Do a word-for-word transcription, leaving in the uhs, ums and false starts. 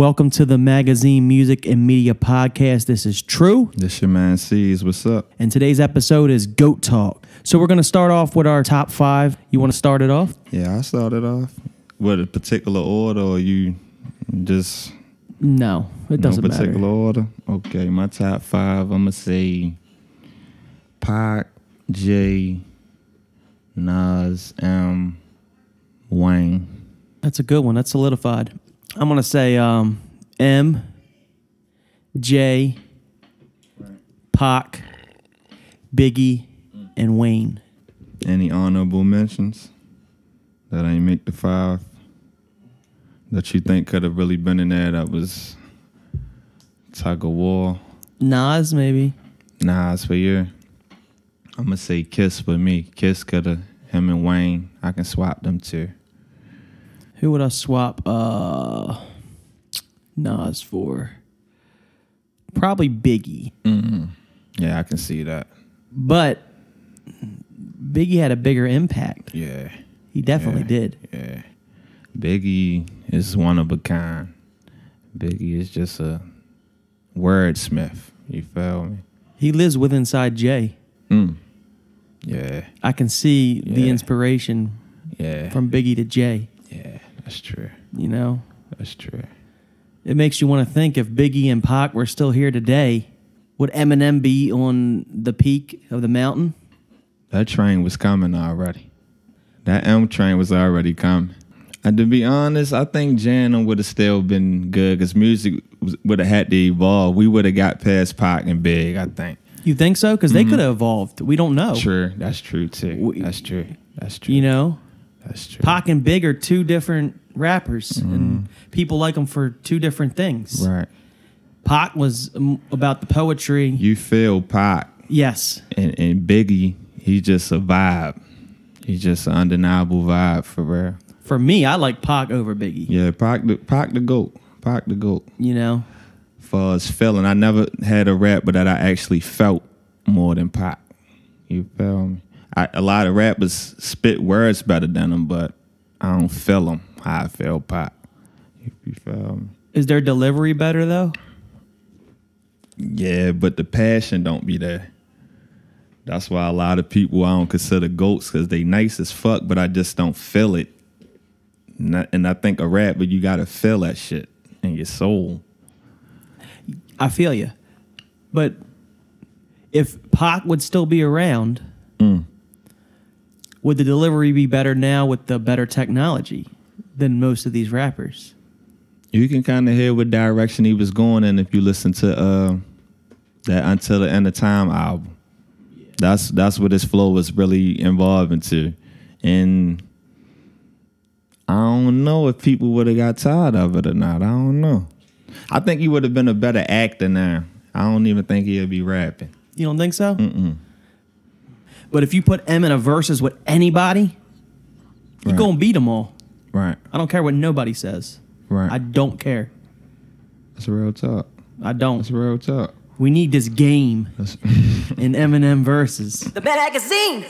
Welcome to the Magazine Music and Media Podcast. This is True. This your man C's. What's up? And today's episode is Goat Talk. So we're going to start off with our top five. You want to start it off? Yeah, I start it off with a particular order, or you just... No, it doesn't matter. No particular order? Okay, my top five, I'm going to say Pac, Jay, Nas, M, Wayne. That's a good one. That's solidified. I'm going to say um, M, J, Pac, Biggie, and Wayne. Any honorable mentions that ain't make the five that you think could have really been in there that was tug of war? Nas, maybe. Nas for you. I'm going to say Kiss for me. Kiss could have, him and Wayne, I can swap them too. Who would I swap uh, Nas for? Probably Biggie. Mm-hmm. Yeah, I can see that. But Biggie had a bigger impact. Yeah. He definitely yeah. did. Yeah. Biggie is one of a kind. Biggie is just a wordsmith. You feel me? He lives with inside Jay. Mm. Yeah. I can see yeah. the inspiration yeah. from Biggie to Jay. Yeah, that's true. You know? That's true. It makes you want to think, if Biggie and Pac were still here today, would Eminem be on the peak of the mountain? That train was coming already. That M train was already coming. And to be honest, I think Jan would have still been good because music would have had to evolve. We would have got past Pac and Big, I think. You think so? Because mm-hmm. they could have evolved. We don't know. Sure, that's true, too. We, that's true. That's true. You know? That's true. Pac and Big are two different rappers, mm-hmm. and people like them for two different things. Right. Pac was about the poetry. You feel Pac. Yes. And, and Biggie, he's just a vibe. He's just an undeniable vibe for real. For me, I like Pac over Biggie. Yeah, Pac the, Pac the GOAT. Pac the GOAT. You know? For his feeling. I never had a rapper that I actually felt more than Pac. You feel me? I, a lot of rappers spit words better than them, but I don't feel them how I feel Pac. If you feel me. Is their delivery better though? Yeah, but the passion don't be there. That's why a lot of people I don't consider goats, because they nice as fuck, but I just don't feel it. And I, and I think a rapper, you gotta feel that shit in your soul. I feel you, but if Pac would still be around. Mm. Would the delivery be better now with the better technology than most of these rappers? You can kind of hear what direction he was going in if you listen to uh, that Until the End of Time album. Yeah. That's that's what his flow was really involved into. And I don't know if people would have got tired of it or not. I don't know. I think he would have been a better actor now. I don't even think he would be rapping. You don't think so? Mm-mm. But if you put M in a versus with anybody, you're right. going to beat them all. Right. I don't care what nobody says. Right. I don't care. That's a real talk. I don't. That's a real talk. We need this game in Eminem versus. The Magazine